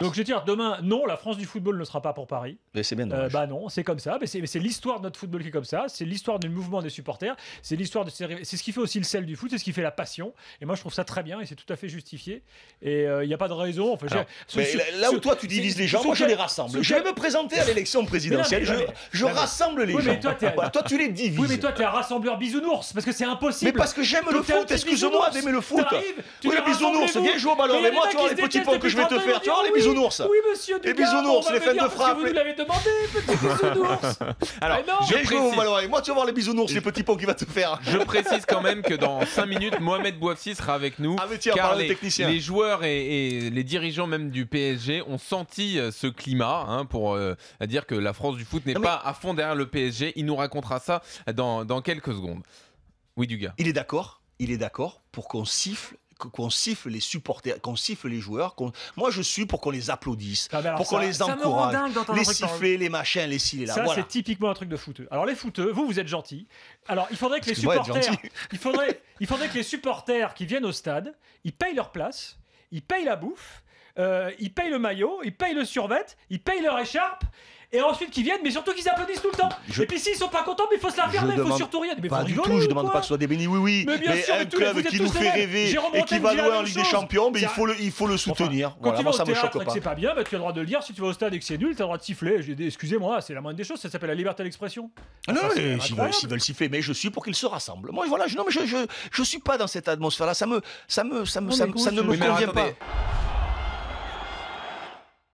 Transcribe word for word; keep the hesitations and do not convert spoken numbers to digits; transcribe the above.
Donc je vais dire, demain, non, la France du football ne sera pas pour Paris. Mais c'est bien dommage. Euh, bah non, c'est comme ça. Mais c'est l'histoire de notre football qui est comme ça. C'est l'histoire du mouvement des supporters. C'est l'histoire de. C'est ce qui fait aussi le sel du foot. C'est ce qui fait la passion. Et moi, je trouve ça très bien. Et c'est tout à fait justifié. Et il euh, n'y a pas de raison. Enfin, Alors, ce, mais ce, là où ce, toi, tu divises les gens, moi, je les rassemble. Je vais me présenter à l'élection présidentielle. Mais non, mais, je mais, je mais, rassemble les oui, gens. Mais toi, bah, toi, tu les divises. Oui, mais toi, tu es un rassembleur bisounours. Parce que c'est impossible. Mais parce que j'aime le foot. Excuse-moi d'aimer le foot. Oui, le bisounours, viens jouer au ballon. Mais moi, tu vois les petits pots que je vais te faire. Tu vois les bisounours. Bisounours. Oui, monsieur Dugarry, les bisounours, les fêtes de frappe. Vous nous l'avez demandé, petit bisounours. Alors, ah je précise... Malheureux. Moi, tu vas voir les bisounours, les petits pots qu'il va te faire. Je précise quand même que dans cinq minutes, Mohamed Bouafsi sera avec nous. Ah, mais tiens, car les, les joueurs et, et les dirigeants même du P S G ont senti ce climat hein, pour euh, dire que la France du foot n'est pas mais... à fond derrière le P S G. Il nous racontera ça dans, dans quelques secondes. Oui, Dugarry. Il est d'accord. Il est d'accord pour qu'on siffle qu'on siffle les supporters, qu'on siffle les joueurs. Moi, je suis pour qu'on les applaudisse, ah ben pour qu'on les encourage, les siffler, les machins, les ci, les là. Ça, voilà. C'est typiquement un truc de footeux. Alors, les footeux, vous, vous êtes gentils. Alors, il faudrait que les supporters, il faudrait, il faudrait que les supporters qui viennent au stade, ils payent leur place, ils payent la bouffe, euh, ils payent le maillot, ils payent le survêt, ils payent leur écharpe. Et ensuite qu'ils viennent, mais surtout qu'ils applaudissent tout le temps. Je... Et puis s'ils sont pas contents, mais il faut se la regarder, il faut surtout rien. Mais pas du tout, je demande pas que ce soit des bénis, oui, oui. Mais, bien mais sûr, un club qui nous fait rêver et qui va loin en Ligue des Champions, mais il faut le, il faut le soutenir. Enfin, quand voilà, tu vas moi, ça au théâtre, me choque pas. C'est pas bien, bah, tu as le droit de le dire. Si tu vas au stade et que c'est nul, tu as le droit de siffler. Excusez-moi, c'est la moindre des choses, ça s'appelle la liberté d'expression. Ah non, s'ils veulent siffler, mais je suis pour qu'ils se rassemblent. Moi, voilà, je ne suis pas dans cette atmosphère-là. Ça ne me convient pas.